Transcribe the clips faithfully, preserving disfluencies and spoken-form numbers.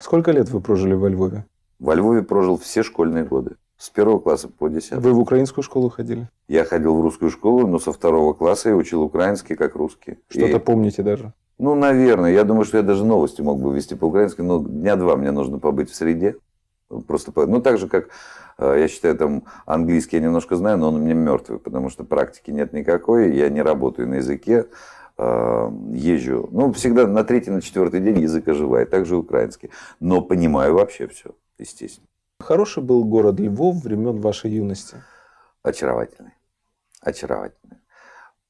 Сколько лет вы прожили во Львове? Во Львове прожил все школьные годы. С первого класса по десятый. Вы в украинскую школу ходили? Я ходил в русскую школу, но со второго класса я учил украинский как русский. Что-то и... помните даже? Ну, наверное. Я думаю, что я даже новости мог бы вести по-украински, но дня два мне нужно побыть в среде. Просто по... Ну, так же, как, я считаю, там английский я немножко знаю, но он у меня мертвый, потому что практики нет никакой, я не работаю на языке, езжу. Ну, всегда на третий, на четвертый день язык оживает, также украинский. Но понимаю вообще все, естественно. Хороший был город Львов времен вашей юности? Очаровательный. Очаровательный.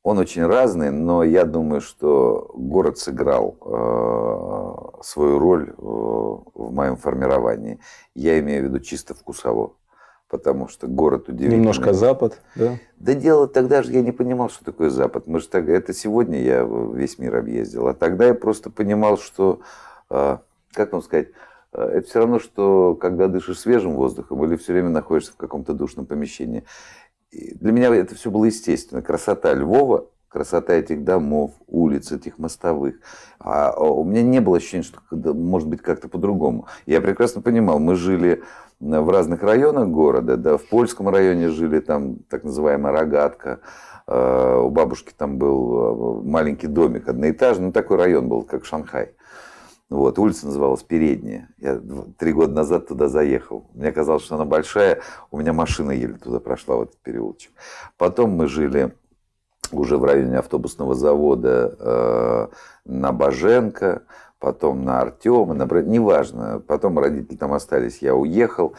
Он очень разный, но я думаю, что город сыграл э, свою роль э, в моем формировании. Я имею в виду чисто вкусово, потому что город удивительный. Немножко Запад, да? Да дело, тогда же я не понимал, что такое Запад. Мы же так, это сегодня я весь мир объездил, а тогда я просто понимал, что, э, как вам сказать, это все равно, что когда дышишь свежим воздухом или все время находишься в каком-то душном помещении. И для меня это все было естественно. Красота Львова, красота этих домов, улиц, этих мостовых. А у меня не было ощущения, что может быть как-то по-другому. Я прекрасно понимал, мы жили в разных районах города. Да, в Польском районе жили, там так называемая Рогатка. У бабушки там был маленький домик одноэтажный. Ну, такой район был, как Шанхай. Вот, улица называлась Передняя. Я три года назад туда заехал. Мне казалось, что она большая. У меня машина еле туда прошла, в этот переулочек. Потом мы жили уже в районе автобусного завода э, на Боженко, потом на Артема, на Брат... неважно. Потом родители там остались, я уехал.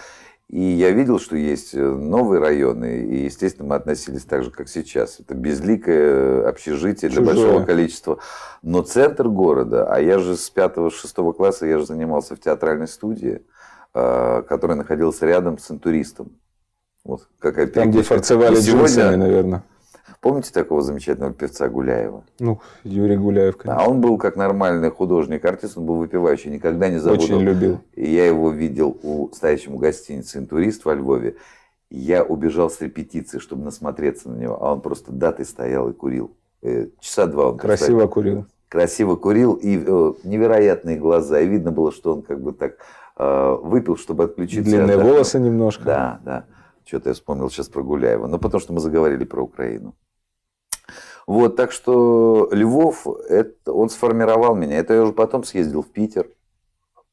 И я видел, что есть новые районы, и, естественно, мы относились так же, как сейчас. Это безликое общежитие для большого количества. Но центр города, а я же с пятого-шестого класса я же занимался в театральной студии, которая находилась рядом с Интуристом. Вот какая там, где фарцевали джинсами, наверное. Помните такого замечательного певца Гуляева? Ну, Юрий Гуляев, конечно. А он был как нормальный художник, артист, он был выпивающий, никогда не забуду. Очень любил. И я его видел у стоящего гостиницы «Интурист» во Львове. Я убежал с репетиции, чтобы насмотреться на него, а он просто датой стоял и курил. Часа два он красиво стоял. Курил. Красиво курил, и невероятные глаза. И видно было, что он как бы так выпил, чтобы отключиться. Длинные от... волосы немножко. Да, да. Что-то я вспомнил сейчас про Гуляева. Но потому что мы заговорили про Украину. Вот, так что Львов, это, он сформировал меня. Это я уже потом съездил в Питер,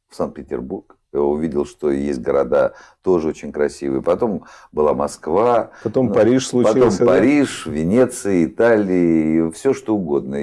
в Санкт-Петербург. Увидел, что есть города тоже очень красивые. Потом была Москва. Потом ну, Париж случился. Потом да? Париж, Венеция, Италия, все что угодно.